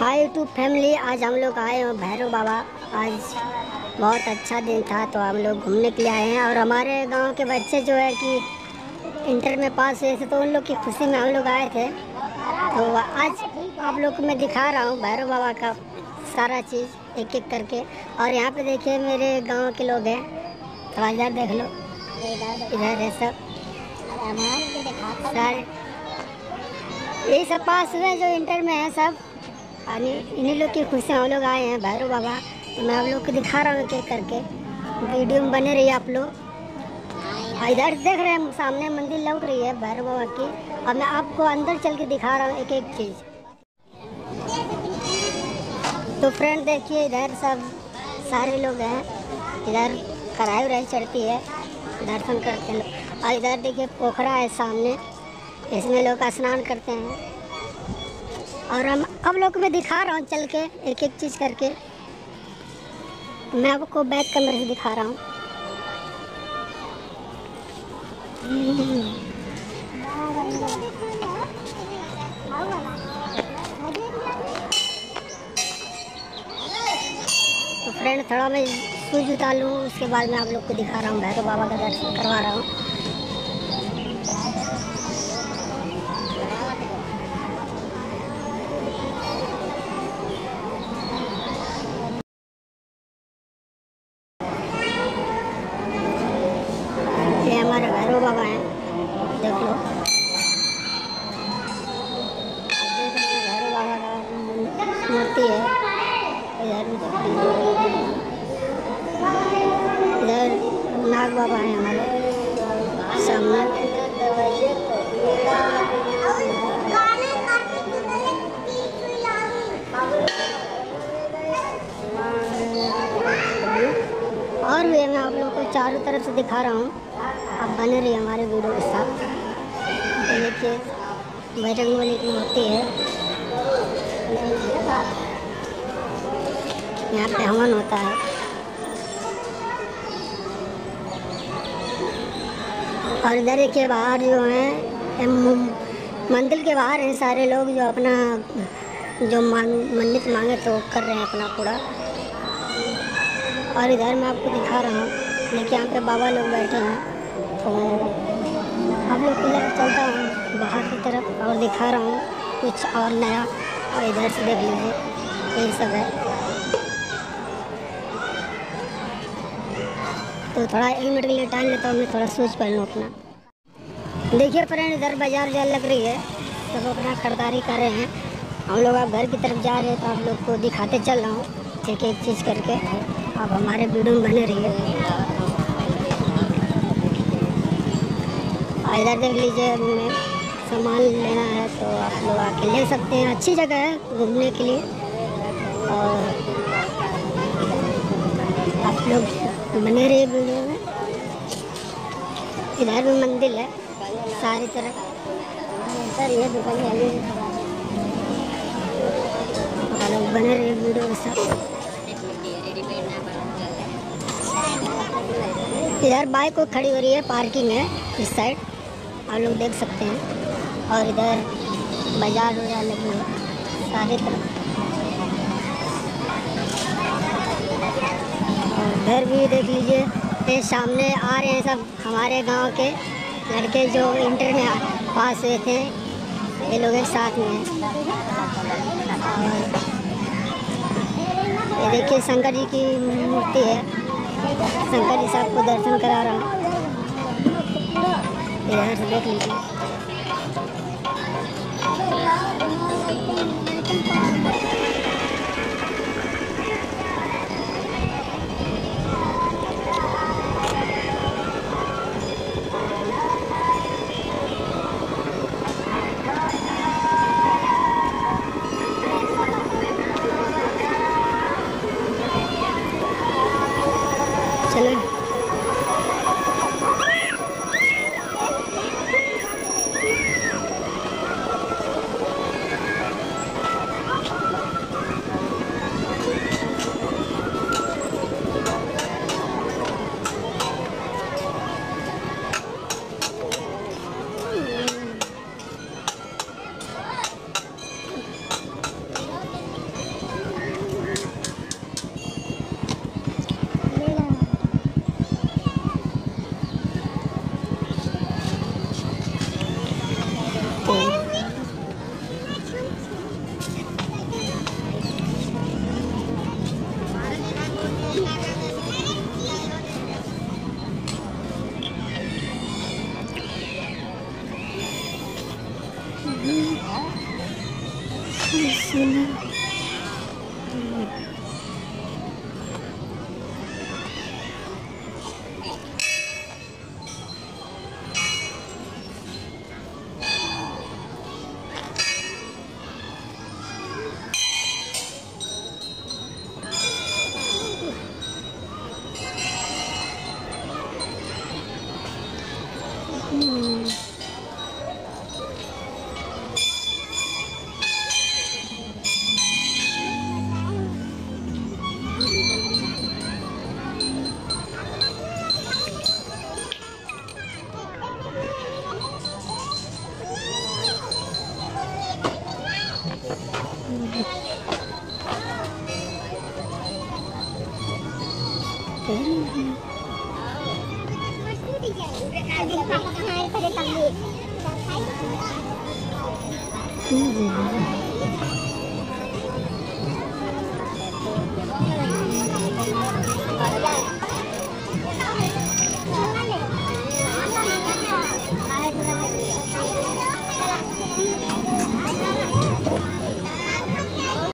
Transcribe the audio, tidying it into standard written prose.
Hi YouTube family, आज हम लोग आए हैं भैरव बाबा। आज बहुत अच्छा दिन था तो हम लोग घूमने के लिए आए हैं। और हमारे गांव के बच्चे जो है कि इंटर में पास हुए थे तो उन लोग की खुशी में हम लोग आए थे। तो आज आप लोग को मैं दिखा रहा हूँ भैरव बाबा का सारा चीज़ एक एक करके। और यहाँ पे देखिए मेरे गाँव के लोग हैं, थोड़ा इधर देख लो, इधर है सब सर, यही सब पास हुए जो इंटर में है सब। यानी इन्हीं लोग की खुशी हम लोग आए हैं भैरव बाबा। तो मैं आप लोग को दिखा रहा हूँ एक एक करके, वीडियो में बने रहिए आप लोग। इधर देख रहे हैं सामने मंदिर लग रही है भैरव बाबा की। अब मैं आपको अंदर चल के दिखा रहा हूँ एक एक चीज़। तो फ्रेंड देखिए इधर सब सारे लोग हैं, इधर कढ़ाई उड़ाई चढ़ती है, दर्शन करते हैं। और इधर देखिए पोखरा है सामने, इसमें लोग स्नान करते हैं। और हम अब लोग मैं दिखा रहा हूँ चल के एक एक चीज़ करके, मैं आपको बैक कैमरे से दिखा रहा हूँ। तो फ्रेंड थोड़ा मैं शूज उतार लूँ, उसके बाद मैं आप लोग को दिखा रहा हूँ भैरव बाबा का दर्शन करवा रहा हूँ। भैरव बाबा हैं, देख लो भैरव बाबा का मूर्ति है। इधर नाग बाबा हैं हमारे सामने। और भी मैं आप लोगों को चारों तरफ से दिखा रहा हूँ, आप बने रहिए हमारे वीडियो के साथ। देखिए बजरंग बली की मूर्ति है, यहाँ पे हवन होता है। और इधर के बाहर जो हैं मंदिर के बाहर हैं सारे लोग, जो अपना जो मन्नत मांगे तो कर रहे हैं अपना पूरा। और इधर मैं आपको दिखा रहा हूँ, देखिए यहाँ पे बाबा लोग बैठे हैं। तो हम लोग इधर चलता हूँ बाहर की तरफ और दिखा रहा हूँ कुछ और नया। और इधर से देख लीजिए यही सब है। तो थोड़ा 1 मिनट के लिए टाइम लेता हूँ, मैं थोड़ा सोच पहन लूँ अपना। देखिए फ्रेंड इधर बाजार जाल लग रही है, सब अपना खरीदारी कर रहे हैं। हम लोग आप घर की तरफ जा रहे हैं तो आप लोग को दिखाते चल रहा हूँ एक एक चीज़ करके, आप हमारे वीडियो में बने रहिए। इधर देख लीजिए हमें सामान लेना है तो आप लोग आके ले सकते हैं, अच्छी जगह है घूमने के लिए। और आप लोग बने रहिए वीडियो में। इधर भी मंदिर है सारी तरफ सर, ये दुकान वाली लोग बने रहिए वीडियो के साथ। इधर बाइक को खड़ी हो रही है, पार्किंग है इस साइड, आप लोग देख सकते हैं। और इधर बाजार वगैरह लगी है सारे तरफ। और इधर भी देख लीजिए, ये सामने आ रहे हैं सब हमारे गांव के लड़के जो इंटर में पास हुए थे, ये लोग एक साथ में हैं। ये देखिए शंकर जी की मूर्ति है, शंकर जी साहब को दर्शन करा रहा हूँ। इधर से देख लीजिए चलो।